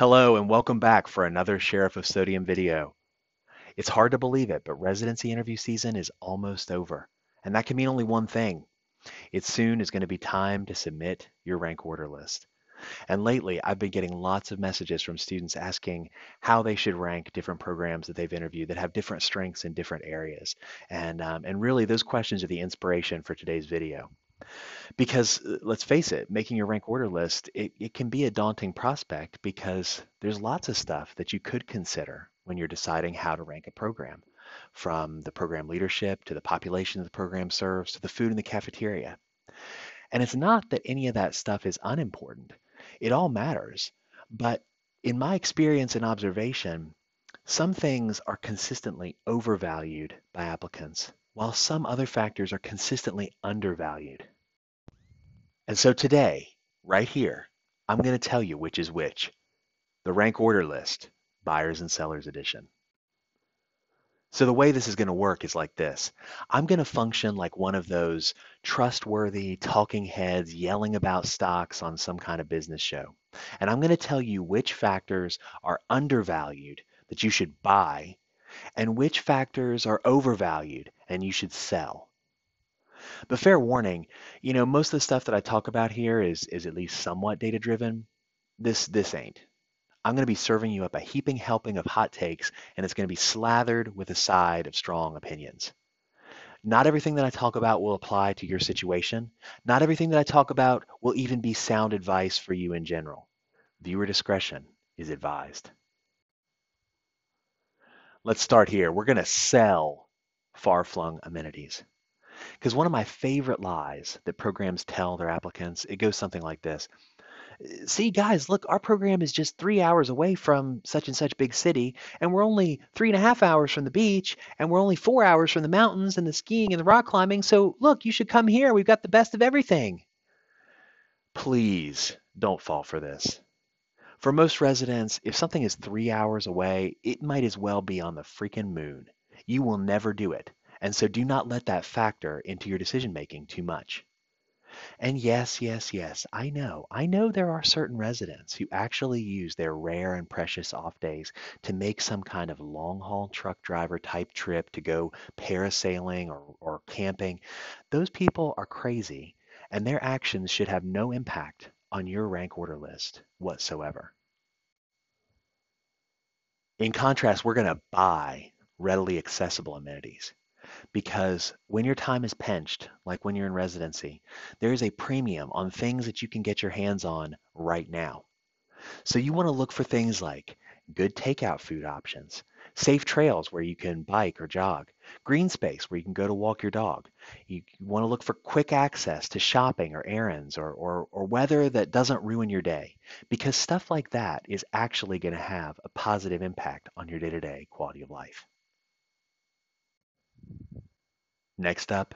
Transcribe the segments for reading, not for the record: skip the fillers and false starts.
Hello and welcome back for another Sheriff of Sodium video. It's hard to believe it, but residency interview season is almost over, and that can mean only one thing. It soon is going to be time to submit your rank order list. And lately, I've been getting lots of messages from students asking how they should rank different programs that they've interviewed that have different strengths in different areas. And really, those questions are the inspiration for today's video. Because let's face it, making your rank order list, it can be a daunting prospect because there's lots of stuff that you could consider when you're deciding how to rank a program, from the program leadership to the population the program serves to the food in the cafeteria. And it's not that any of that stuff is unimportant. It all matters. But in my experience and observation, some things are consistently overvalued by applicants, while some other factors are consistently undervalued. And so today, right here, I'm going to tell you which is which. The rank order list, buyers and sellers edition. So the way this is going to work is like this. I'm going to function like one of those trustworthy talking heads yelling about stocks on some kind of business show. And I'm going to tell you which factors are undervalued that you should buy and which factors are overvalued and you should sell. But fair warning, you know, most of the stuff that I talk about here is at least somewhat data-driven. This ain't. I'm going to be serving you up a heaping helping of hot takes, and it's going to be slathered with a side of strong opinions. Not everything that I talk about will apply to your situation. Not everything that I talk about will even be sound advice for you in general. Viewer discretion is advised. Let's start here. We're going to sell far-flung amenities. Because one of my favorite lies that programs tell their applicants, it goes something like this. See, guys, look, our program is just 3 hours away from such and such big city, and we're only 3.5 hours from the beach, and we're only 4 hours from the mountains and the skiing and the rock climbing, so look, you should come here. We've got the best of everything. Please don't fall for this. For most residents, if something is 3 hours away, it might as well be on the freaking moon. You will never do it. And so do not let that factor into your decision-making too much. And yes, I know there are certain residents who actually use their rare and precious off days to make some kind of long-haul truck driver type trip to go parasailing or camping. Those people are crazy, and their actions should have no impact on your rank order list whatsoever. In contrast, we're going to buy readily accessible amenities. Because when your time is pinched, like when you're in residency, there is a premium on things that you can get your hands on right now. So you want to look for things like good takeout food options, safe trails where you can bike or jog, green space where you can go to walk your dog. You want to look for quick access to shopping or errands or weather that doesn't ruin your day, because stuff like that is actually going to have a positive impact on your day-to-day quality of life. Next up,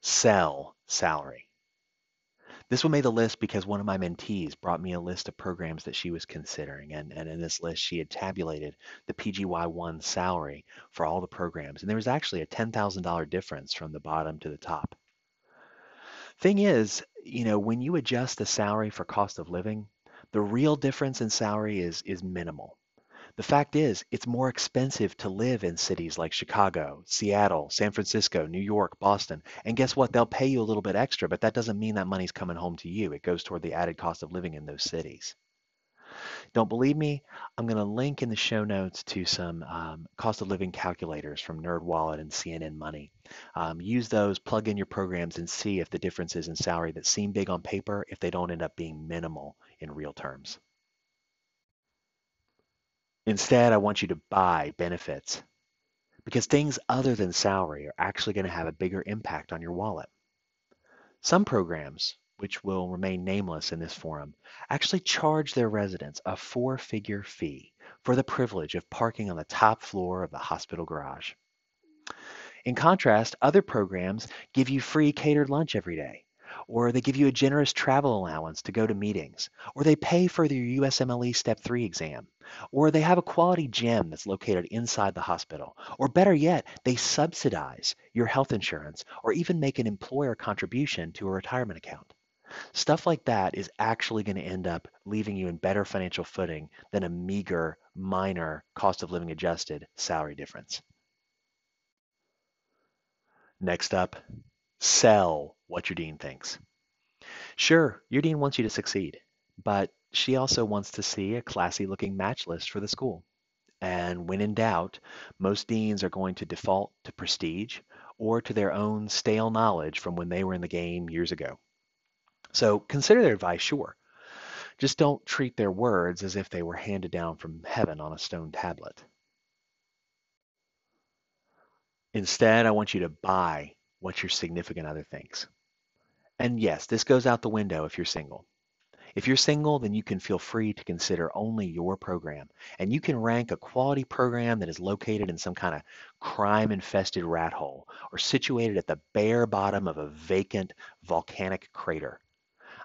sell salary. This one made the list because one of my mentees brought me a list of programs that she was considering, and in this list she had tabulated the PGY-1 salary for all the programs, and there was actually a $10,000 difference from the bottom to the top. Thing is, you know, when you adjust the salary for cost of living, the real difference in salary is minimal. The fact is, it's more expensive to live in cities like Chicago, Seattle, San Francisco, New York, Boston. And guess what? They'll pay you a little bit extra, but that doesn't mean that money's coming home to you. It goes toward the added cost of living in those cities. Don't believe me? I'm going to link in the show notes to some cost of living calculators from NerdWallet and CNN Money. Use those, plug in your programs, and see if the differences in salary that seem big on paper, if they don't end up being minimal in real terms. Instead, I want you to buy benefits, because things other than salary are actually going to have a bigger impact on your wallet. Some programs, which will remain nameless in this forum, actually charge their residents a four-figure fee for the privilege of parking on the top floor of the hospital garage. In contrast, other programs give you free catered lunch every day, or they give you a generous travel allowance to go to meetings, or they pay for your USMLE Step 3 exam, or they have a quality gym that's located inside the hospital, or better yet, they subsidize your health insurance or even make an employer contribution to a retirement account. Stuff like that is actually going to end up leaving you in better financial footing than a meager, minor cost of living adjusted salary difference. Next up, sell what your dean thinks. Sure, your dean wants you to succeed, but she also wants to see a classy looking match list for the school. And when in doubt, most deans are going to default to prestige or to their own stale knowledge from when they were in the game years ago. So consider their advice, sure. Just don't treat their words as if they were handed down from heaven on a stone tablet. Instead, I want you to buy what your significant other thinks. And yes, this goes out the window if you're single. If you're single, then you can feel free to consider only your program, and you can rank a quality program that is located in some kind of crime-infested rat hole or situated at the bare bottom of a vacant volcanic crater.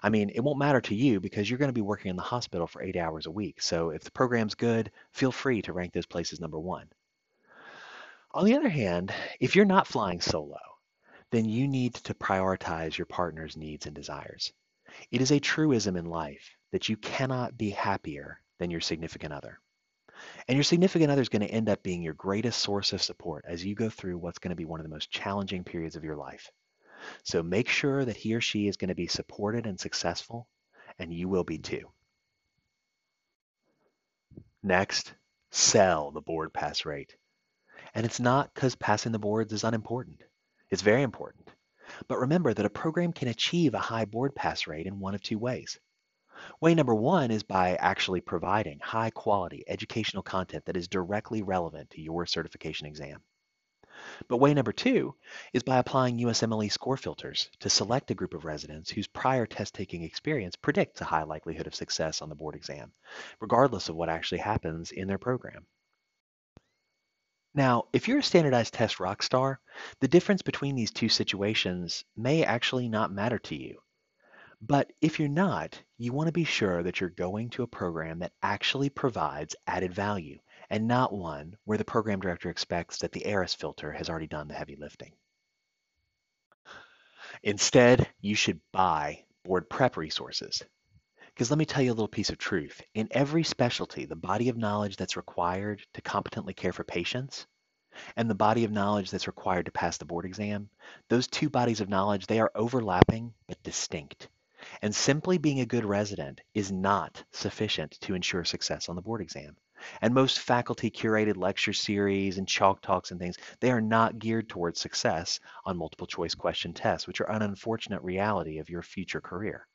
I mean, it won't matter to you because you're going to be working in the hospital for 8 hours a week, so if the program's good, feel free to rank those places #1. On the other hand, if you're not flying solo, then you need to prioritize your partner's needs and desires. It is a truism in life that you cannot be happier than your significant other. And your significant other is going to end up being your greatest source of support as you go through what's going to be one of the most challenging periods of your life. So make sure that he or she is going to be supported and successful, and you will be too. Next, sell the board pass rate. And it's not because passing the boards is unimportant. It's very important. But remember that a program can achieve a high board pass rate in one of two ways. Way #1 is by actually providing high quality educational content that is directly relevant to your certification exam. But way #2 is by applying USMLE score filters to select a group of residents whose prior test-taking experience predicts a high likelihood of success on the board exam, regardless of what actually happens in their program. Now, if you're a standardized test rock star, the difference between these two situations may actually not matter to you. But if you're not, you want to be sure that you're going to a program that actually provides added value and not one where the program director expects that the ARRS filter has already done the heavy lifting. Instead, you should buy board prep resources. Because let me tell you a little piece of truth. In every specialty, the body of knowledge that's required to competently care for patients and the body of knowledge that's required to pass the board exam, those two bodies of knowledge, they are overlapping but distinct. And simply being a good resident is not sufficient to ensure success on the board exam. And most faculty-curated lecture series and chalk talks and things, they are not geared towards success on multiple-choice question tests, which are an unfortunate reality of your future career.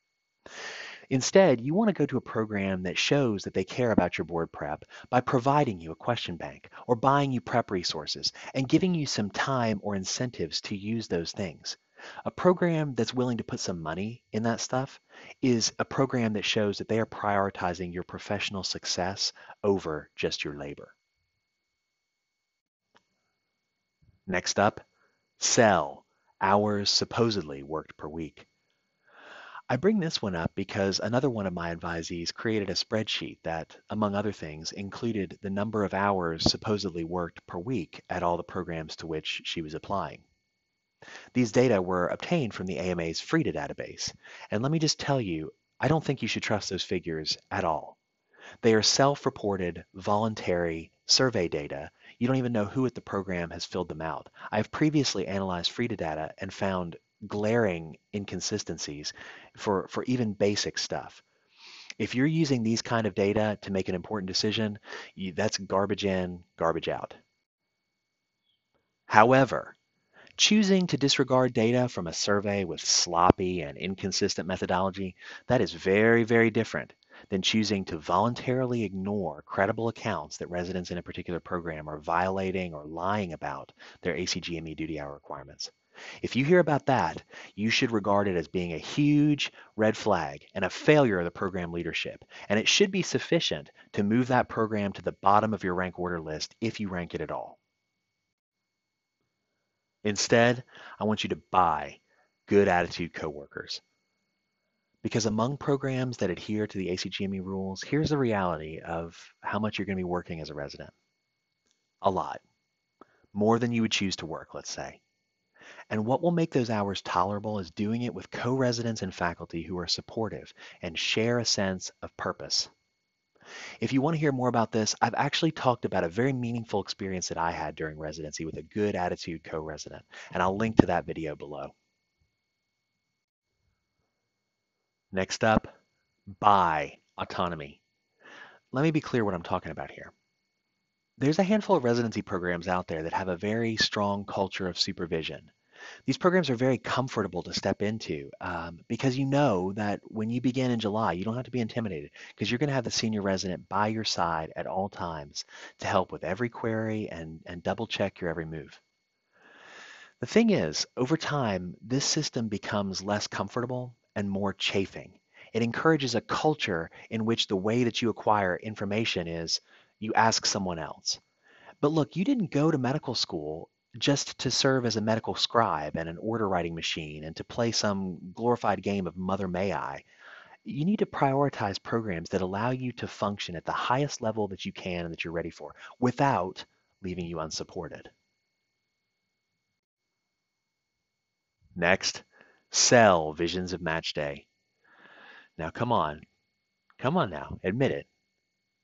Instead, you want to go to a program that shows that they care about your board prep by providing you a question bank or buying you prep resources and giving you some time or incentives to use those things. A program that's willing to put some money in that stuff is a program that shows that they are prioritizing your professional success over just your labor. Next up, sell hours supposedly worked per week. I bring this one up because another one of my advisees created a spreadsheet that, among other things, included the number of hours supposedly worked per week at all the programs to which she was applying. These data were obtained from the AMA's FRIDA database, and let me just tell you, I don't think you should trust those figures at all. They are self-reported, voluntary survey data. You don't even know who at the program has filled them out. I have previously analyzed FRIDA data and found glaring inconsistencies for even basic stuff. If you're using these kind of data to make an important decision, that's garbage in, garbage out. However, choosing to disregard data from a survey with sloppy and inconsistent methodology, that is very, very different than choosing to voluntarily ignore credible accounts that residents in a particular program are violating or lying about their ACGME duty hour requirements. If you hear about that, you should regard it as being a huge red flag and a failure of the program leadership, and it should be sufficient to move that program to the bottom of your rank order list if you rank it at all. Instead, I want you to buy good attitude coworkers. Because among programs that adhere to the ACGME rules, here's the reality of how much you're going to be working as a resident. A lot. More than you would choose to work, let's say. And what will make those hours tolerable is doing it with co-residents and faculty who are supportive and share a sense of purpose. If you want to hear more about this, I've actually talked about a very meaningful experience that I had during residency with a good attitude co-resident, and I'll link to that video below. Next up, buy autonomy. Let me be clear what I'm talking about here. There's a handful of residency programs out there that have a very strong culture of supervision. These programs are very comfortable to step into because you know that when you begin in July, you don't have to be intimidated because you're going to have the senior resident by your side at all times to help with every query and double check your every move. The thing is, over time, this system becomes less comfortable and more chafing. It encourages a culture in which the way that you acquire information is you ask someone else. But look, you didn't go to medical school just to serve as a medical scribe and an order writing machine and to play some glorified game of Mother May I. You need to prioritize programs that allow you to function at the highest level that you can and that you're ready for without leaving you unsupported. Next, sell visions of match day. Now, come on now, admit it.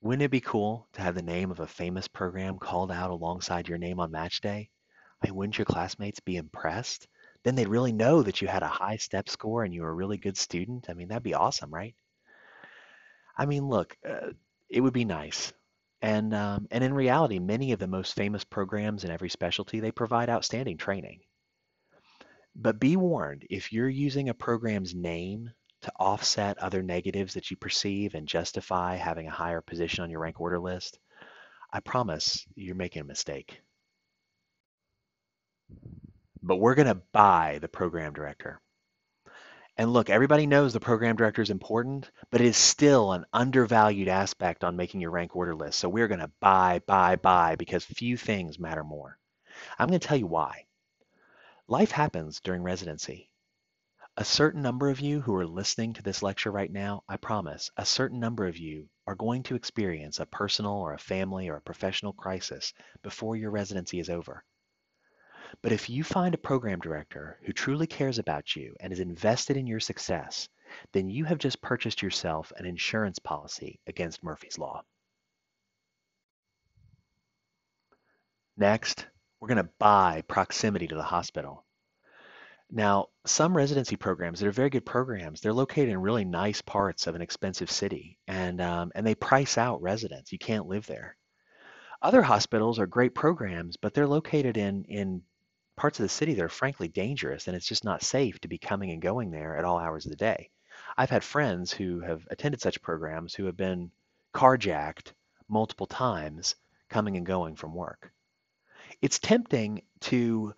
Wouldn't it be cool to have the name of a famous program called out alongside your name on match day? I mean, wouldn't your classmates be impressed? Then they'd really know that you had a high step score and you were a really good student. I mean, that'd be awesome, right? I mean, look, it would be nice. And in reality, many of the most famous programs in every specialty, they provide outstanding training. But be warned, if you're using a program's name to offset other negatives that you perceive and justify having a higher position on your rank order list, I promise you're making a mistake. But we're going to buy the program director. And look, everybody knows the program director is important, but it is still an undervalued aspect on making your rank order list. So we're going to buy because few things matter more. I'm going to tell you why. Life happens during residency. A certain number of you who are listening to this lecture right now, I promise, a certain number of you are going to experience a personal or a family or a professional crisis before your residency is over. But if you find a program director who truly cares about you and is invested in your success, then you have just purchased yourself an insurance policy against Murphy's Law. Next, we're going to buy proximity to the hospital. Now, some residency programs that are very good programs, they're located in really nice parts of an expensive city, and they price out residents. You can't live there. Other hospitals are great programs, but they're located in parts of the city that are frankly dangerous, and it's just not safe to be coming and going there at all hours of the day. I've had friends who have attended such programs who have been carjacked multiple times coming and going from work. It's tempting to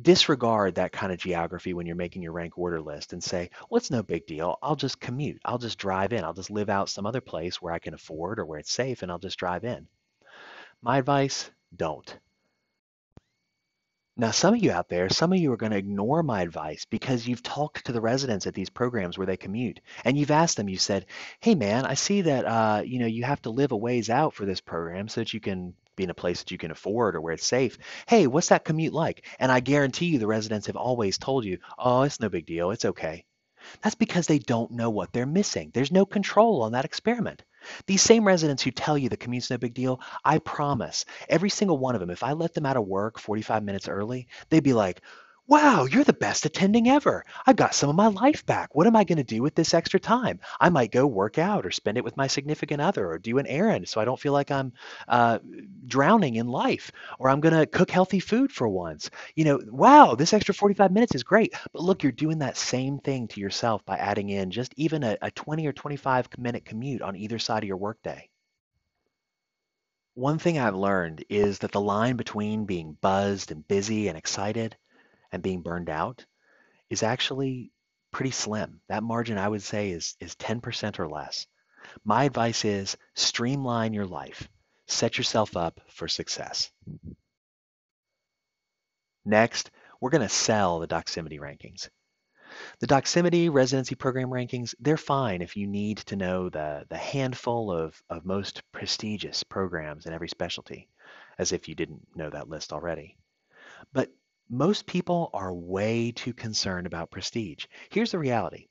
disregard that kind of geography when you're making your rank order list and say, well, it's no big deal. I'll just commute. I'll just drive in. I'll just live out some other place where I can afford or where it's safe, and I'll just drive in. My advice, don't. Now, some of you out there, some of you are going to ignore my advice because you've talked to the residents at these programs where they commute, and you've asked them, you said, hey, man, I see that you have to live a ways out for this program so that you can be in a place that you can afford or where it's safe. Hey, what's that commute like? And I guarantee you the residents have always told you, oh, it's no big deal. It's okay. That's because they don't know what they're missing. There's no control on that experiment. These same residents who tell you the commute's no big deal, I promise, every single one of them, if I let them out of work 45 minutes early, they'd be like, wow, you're the best attending ever. I've got some of my life back. What am I going to do with this extra time? I might go work out or spend it with my significant other or do an errand so I don't feel like I'm drowning in life, or I'm going to cook healthy food for once. You know, wow, this extra 45 minutes is great. But look, you're doing that same thing to yourself by adding in just even a 20 or 25-minute commute on either side of your workday. One thing I've learned is that the line between being buzzed and busy and excited and being burned out is actually pretty slim. That margin, I would say, is 10% or less. My advice is streamline your life. Set yourself up for success. Next, we're going to sell the Doximity rankings. The Doximity residency program rankings, they're fine if you need to know the handful of most prestigious programs in every specialty, as if you didn't know that list already. But Most people are way too concerned about prestige. Here's the reality.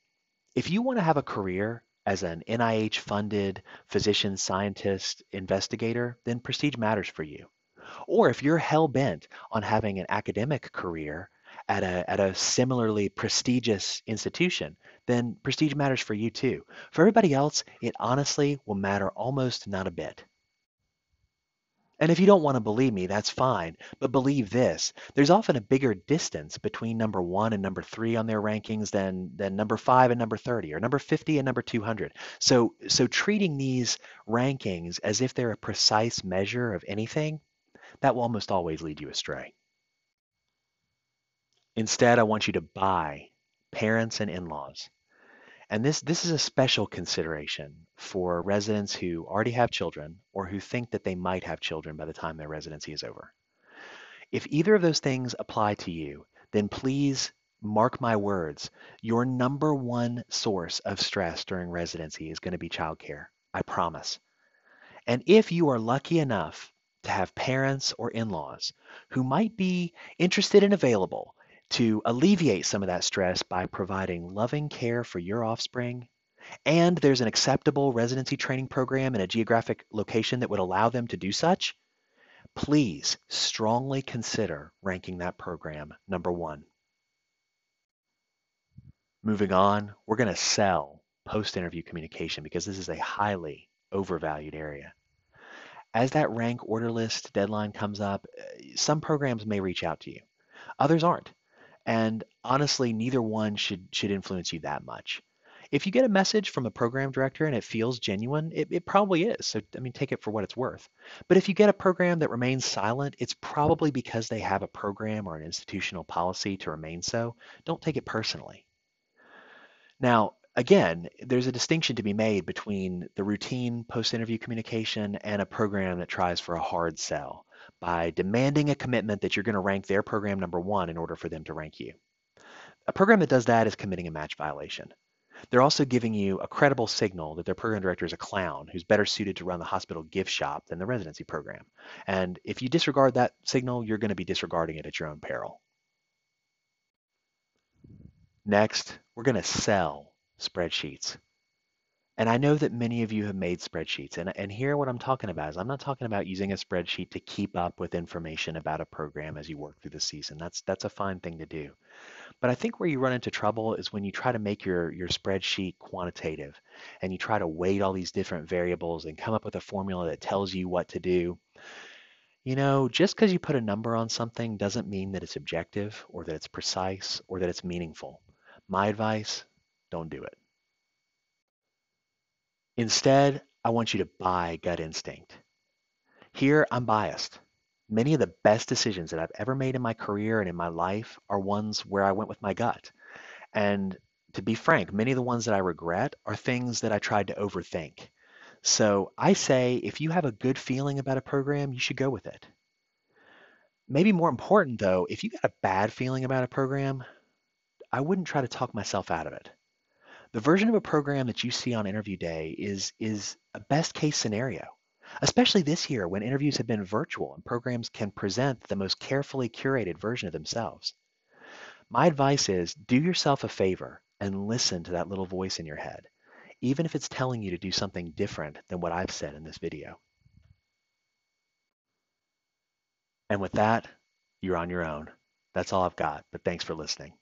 If you want to have a career as an NIH-funded physician, scientist, investigator, then prestige matters for you. Or if you're hell-bent on having an academic career at a similarly prestigious institution, then prestige matters for you too. For everybody else, it honestly will matter almost not a bit. And if you don't want to believe me, that's fine, but believe this. There's often a bigger distance between number 1 and number 3 on their rankings than number 5 and number 30, or number 50 and number 200. So treating these rankings as if they're a precise measure of anything, that will almost always lead you astray. Instead, I want you to buy parents and in-laws. And this is a special consideration for residents who already have children or who think that they might have children by the time their residency is over. If either of those things apply to you, then please mark my words. Your number one source of stress during residency is going to be childcare. I promise. And if you are lucky enough to have parents or in-laws who might be interested and available to alleviate some of that stress by providing loving care for your offspring, and there's an acceptable residency training program in a geographic location that would allow them to do such, please strongly consider ranking that program number 1. Moving on, we're going to sell post-interview communication because this is a highly overvalued area. As that rank order list deadline comes up, some programs may reach out to you. Others aren't. And honestly, neither one should influence you that much. If you get a message from a program director and it feels genuine, it probably is. So, I mean, take it for what it's worth. But if you get a program that remains silent, it's probably because they have a program or an institutional policy to remain so. Don't take it personally. Now, again, there's a distinction to be made between the routine post-interview communication and a program that tries for a hard sell by demanding a commitment that you're going to rank their program number 1 in order for them to rank you. A program that does that is committing a match violation. They're also giving you a credible signal that their program director is a clown who's better suited to run the hospital gift shop than the residency program. And if you disregard that signal, you're going to be disregarding it at your own peril. Next, we're going to sell spreadsheets. And I know that many of you have made spreadsheets, and here what I'm talking about is I'm not talking about using a spreadsheet to keep up with information about a program as you work through the season. That's a fine thing to do. But I think where you run into trouble is when you try to make your spreadsheet quantitative and you try to weight all these different variables and come up with a formula that tells you what to do. You know, just because you put a number on something doesn't mean that it's objective or that it's precise or that it's meaningful. My advice, don't do it. Instead, I want you to buy gut instinct. Here, I'm biased. Many of the best decisions that I've ever made in my career and in my life are ones where I went with my gut. And to be frank, many of the ones that I regret are things that I tried to overthink. So I say, if you have a good feeling about a program, you should go with it. Maybe more important though, if you got a bad feeling about a program, I wouldn't try to talk myself out of it. The version of a program that you see on interview day is a best case scenario, especially this year when interviews have been virtual and programs can present the most carefully curated version of themselves. My advice is do yourself a favor and listen to that little voice in your head, even if it's telling you to do something different than what I've said in this video. And with that, you're on your own. That's all I've got, but thanks for listening.